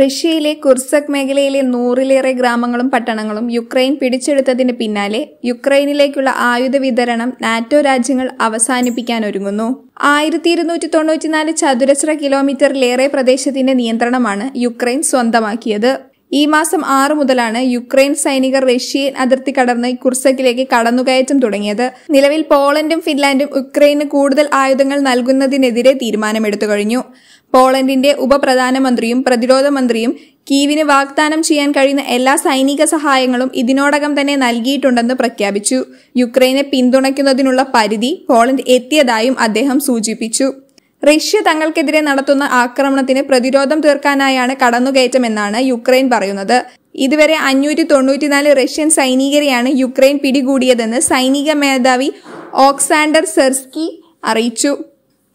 റഷ്യയിലെ കുർസക് മേഖലയിലെ 100-ലേറെ ഗ്രാമങ്ങളും പട്ടണങ്ങളും യുക്രൈൻ പിടിച്ചെടുത്തതിന് പിന്നാലെ യുക്രൈനിലേക്കുള്ള ആയുധ വിതരണം നാറ്റോ രാജ്യങ്ങൾ അവസാനിപ്പിക്കാനൊരുങ്ങുന്നു. 1294 ചതുരശ്ര കിലോമീറ്ററിലേറെ പ്രദേശത്തിന്റെ നിയന്ത്രണമാണ് യുക്രൈൻ സ്വന്തമാക്കിയത്. ഈ മാസം 6 മുതലാണ് യുക്രൈൻ സൈനികർ റഷ്യൻ അതിർത്തി കടന്ന് കുർസക്കിലേക്ക് കടന്നുകയറ്റം തുടങ്ങിയത്. നിലവിൽ പോളണ്ടും ഫിൻലാൻഡും യുക്രൈന് കൂടുതൽ ആയുധങ്ങൾ നൽകുന്നതിനെതിരെ തീരുമാനമെടുത്തു കഴിഞ്ഞു. പോളണ്ടിന്റെ ഉപപ്രധാനമന്ത്രിയും പ്രതിരോധ മന്ത്രിയും കീവിന് വാഗ്ദാനം ചെയ്യാൻ കഴിയുന്ന എല്ലാ സൈനിക സഹായങ്ങളും ഇതിനോടകം തന്നെ നൽകിയിട്ടുണ്ടെന്ന് പ്രഖ്യാപിച്ചു. യുക്രൈനെ പിന്തുണയ്ക്കുന്നതിനുള്ള പരിധി പോളണ്ട് എത്തിയതായും അദ്ദേഹം സൂചിപ്പിച്ചു. റഷ്യ തങ്ങൾക്കെതിരെ നടത്തുന്ന ആക്രമണത്തിന് പ്രതിരോധം തീർക്കാനായാണ് കടന്നുകയറ്റമെന്നാണ് യുക്രൈൻ പറയുന്നത്. ഇതുവരെ 594 റഷ്യൻ സൈനികരെയാണ് യുക്രൈൻ പിടികൂടിയതെന്ന് സൈനിക മേധാവി ഓക്സാൻഡർ സെർസ്കി അറിയിച്ചു.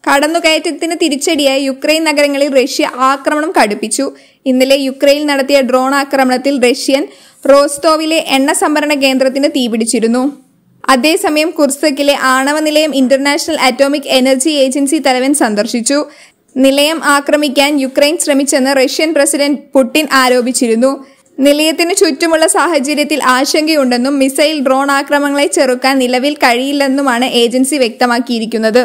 കടന്നുകയറ്റത്തിന് തിരിച്ചടിയായി യുക്രൈൻ നഗരങ്ങളിൽ റഷ്യ ആക്രമണം കടുപ്പിച്ചു. ഇന്നലെ യുക്രൈൻ നടത്തിയ ഡ്രോൺ ആക്രമണത്തിൽ റഷ്യൻ റോസ്തോവിലെ എണ്ണ സംഭരണ കേന്ദ്രത്തിന് തീപിടിച്ചിരുന്നു. അതേസമയം കുർസക്കിലെ ആണവ നിലയം ഇന്റർനാഷണൽ അറ്റോമിക് എനർജി ഏജൻസി തലവൻ സന്ദർശിച്ചു. നിലയം ആക്രമിക്കാൻ യുക്രൈൻ ശ്രമിച്ചെന്ന് റഷ്യൻ പ്രസിഡന്റ് പുടിൻ ആരോപിച്ചിരുന്നു. നിലയത്തിന് ചുറ്റുമുള്ള സാഹചര്യത്തിൽ ആശങ്കയുണ്ടെന്നും മിസൈൽ ഡ്രോൺ ആക്രമണങ്ങളെ ചെറുക്കാൻ നിലവിൽ കഴിയില്ലെന്നുമാണ് ഏജൻസി വ്യക്തമാക്കിയിരിക്കുന്നത്.